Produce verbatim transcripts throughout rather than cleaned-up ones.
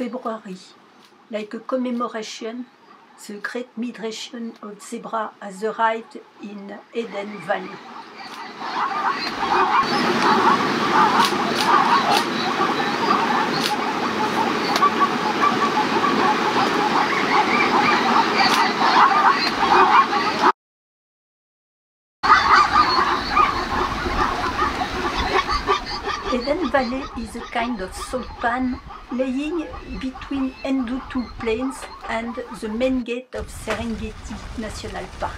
February, like a commemoration, the great migration of zebra has arrived in Eden Valley. Eden Valley is a kind of salt pan laying between Ndutu Plains and the main gate of Serengeti National Park.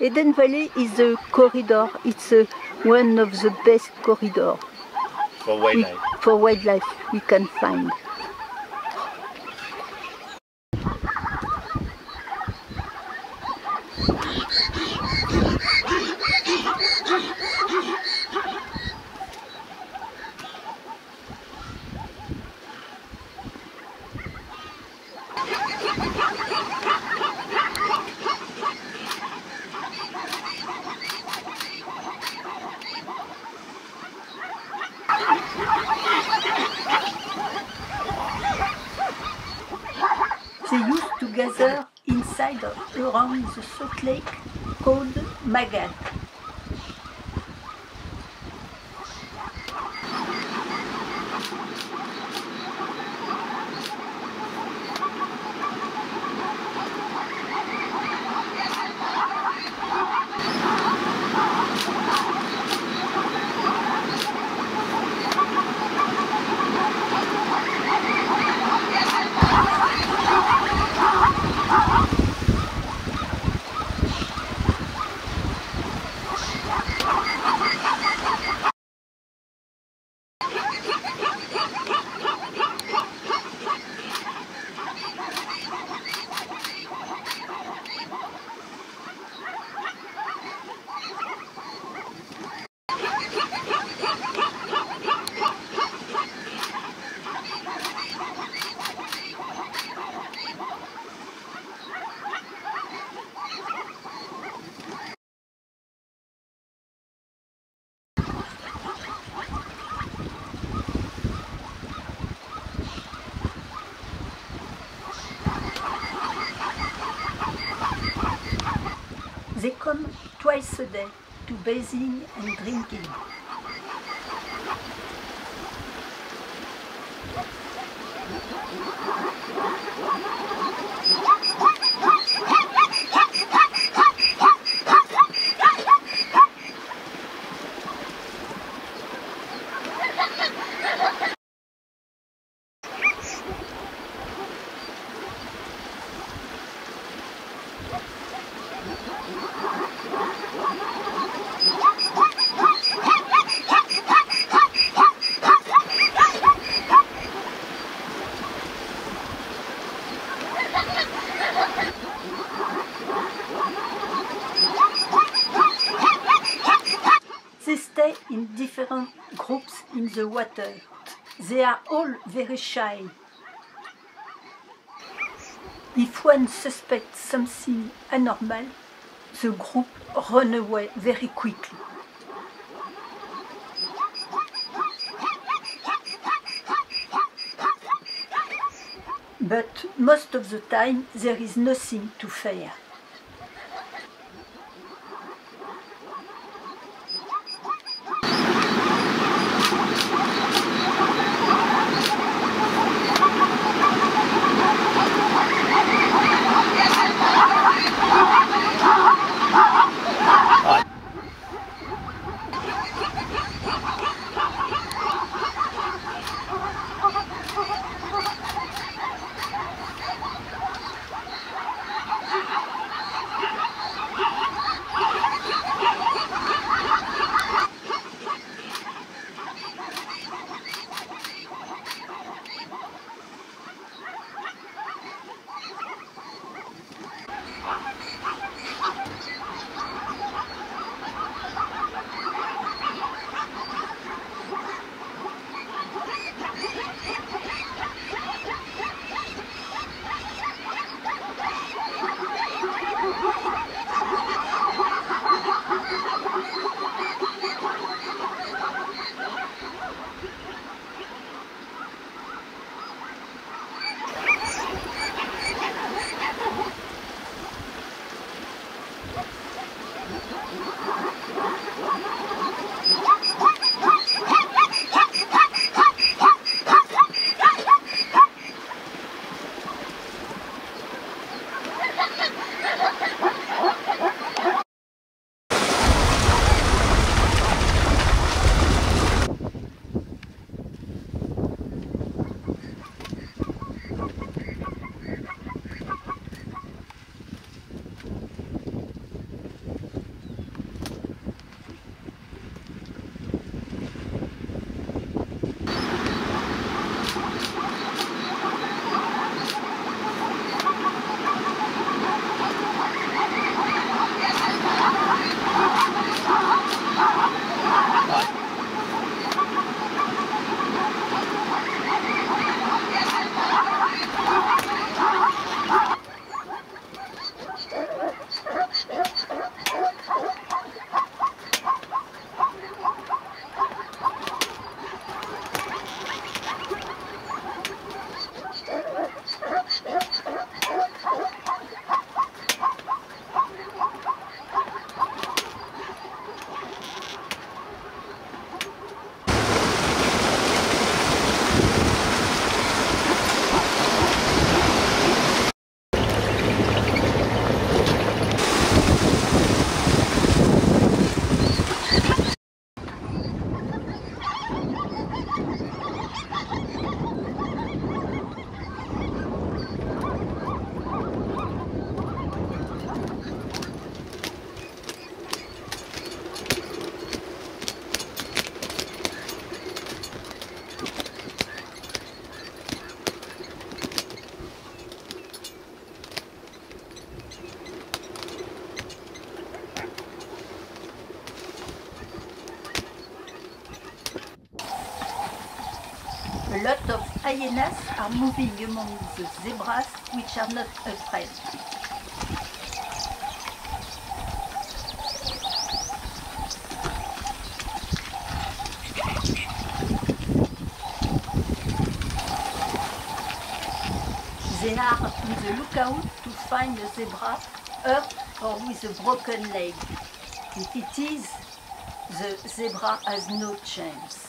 Eden Valley is a corridor. It's a, one of the best corridors for wildlife. We, for wildlife we can find. They used to gather inside or around the salt lake called Magan. They come twice a day to bathing and drinking. They stay in different groups in the water. They are all very shy. If one suspects something abnormal, the group run away very quickly. But most of the time, there is nothing to fear. A lot of hyenas are moving among the zebras, which are not afraid. They are on the lookout to find a zebra hurt or with a broken leg. If it is, the zebra has no chance.